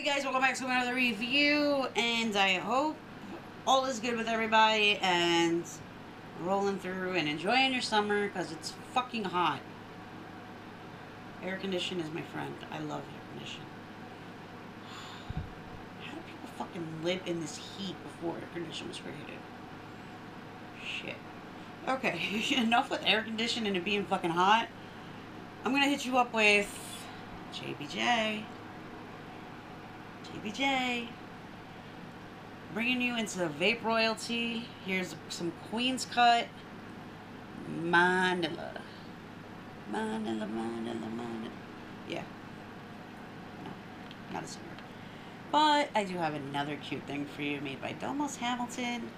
Hey guys, welcome back to another review, and I hope all is good with everybody and rolling through and enjoying your summer because it's fucking hot. Air condition is my friend. I love air condition. How do people fucking live in this heat before air condition was created? Shit. Okay, enough with air condition and it being fucking hot. I'm gonna hit you up with JBJ. JBJ, bringing you into the vape royalty. Here's some Queen's Cut Manila. Manila. Yeah. No, not a singer. But I do have another cute thing for you made by Dilmos Hamilton.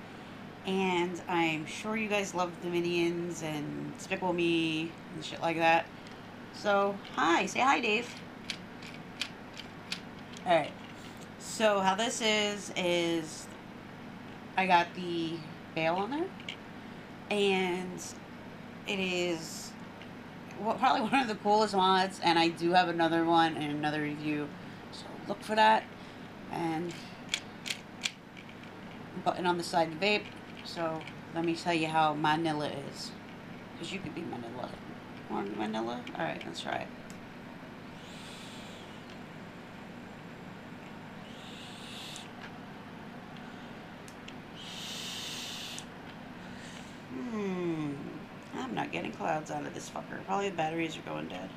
And I'm sure you guys love the Minions and Despicable Me and shit like that. So, hi. Say hi, Dave. Alright. So how this is I got the bail on there, and it is probably one of the coolest mods, and I do have another one and another review, so look for that. And button on the side of the vape, so let me tell you how Manila is, because you could be Manila. Want Manila? Alright, let's try it. I'm not getting clouds out of this fucker. Probably the batteries are going dead.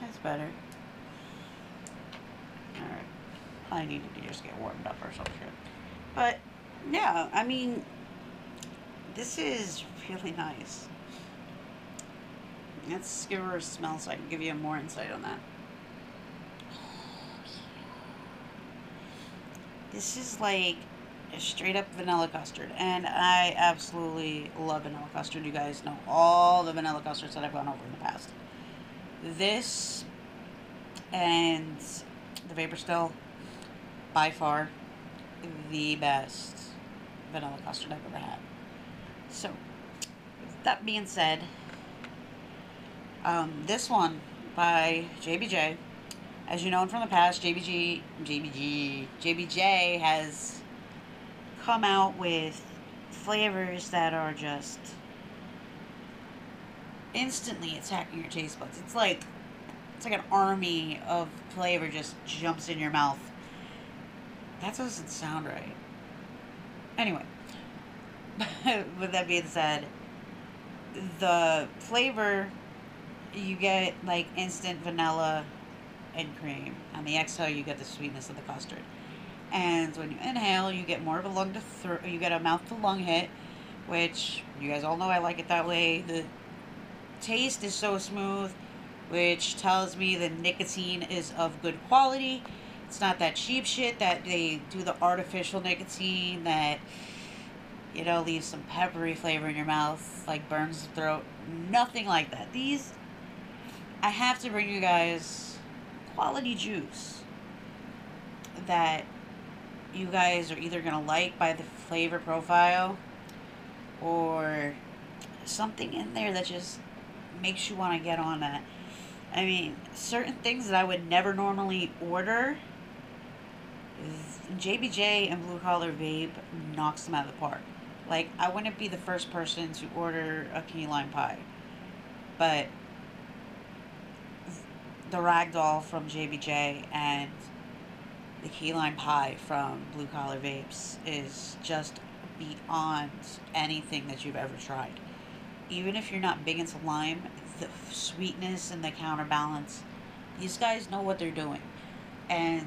That's better. Alright. I needed to just get warmed up or some shit. But, yeah, I mean, this is really nice. Let's give her a smell so I can give you more insight on that. This is like a straight up vanilla custard, and I absolutely love vanilla custard. You guys know all the vanilla custards that I've gone over in the past. This and the Vapor Still, by far the best vanilla custard I've ever had. So, with that being said, this one by JBJ. As you know from the past, JBJ has come out with flavors that are just instantly attacking your taste buds. It's like an army of flavor just jumps in your mouth. That doesn't sound right. Anyway, with that being said, the flavor you get like instant vanilla and cream. On the exhale, you get the sweetness of the custard, and when you inhale, you get more of a you get a mouth-to-lung hit, which you guys all know I like it that way. The taste is so smooth, which tells me the nicotine is of good quality. It's not that cheap shit that they do the artificial nicotine that, you know, leaves some peppery flavor in your mouth, like burns the throat. Nothing like that. These, I have to bring you guys quality juice that you guys are either going to like by the flavor profile, or something in there that just makes you want to get on that. I mean, certain things that I would never normally order, JBJ and Blue Collar Vape knocks them out of the park. Like, I wouldn't be the first person to order a key lime pie, but the ragdoll from JBJ and the key lime pie from Blue Collar Vapes is just beyond anything that you've ever tried. Even if you're not big into lime, the sweetness and the counterbalance, these guys know what they're doing. And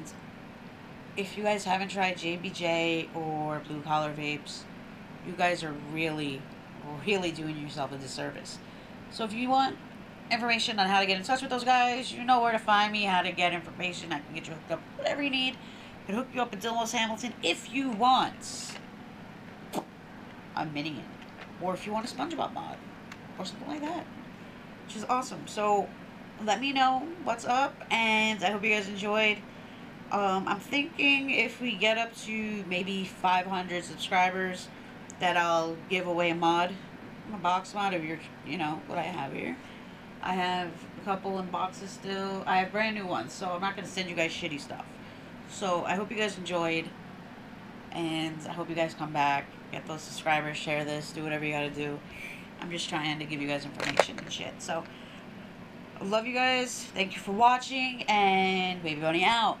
if you guys haven't tried JBJ or Blue Collar Vapes, you guys are really doing yourself a disservice. So if you want information on how to get in touch with those guys, you know where to find me, how to get information. I can get you hooked up, whatever you need. I can hook you up at Dilmos Hamilton if you want a Minion, or if you want a SpongeBob mod, or something like that, which is awesome. So let me know what's up, and I hope you guys enjoyed. I'm thinking if we get up to maybe 500 subscribers, that I'll give away a mod, a box mod of your, you know, what I have here. I have a couple in boxes still. I have brand new ones, so I'm not going to send you guys shitty stuff. So I hope you guys enjoyed, and I hope you guys come back, get those subscribers, share this, do whatever you got to do. I'm just trying to give you guys information and shit. So I love you guys. Thank you for watching, and Babybunny out.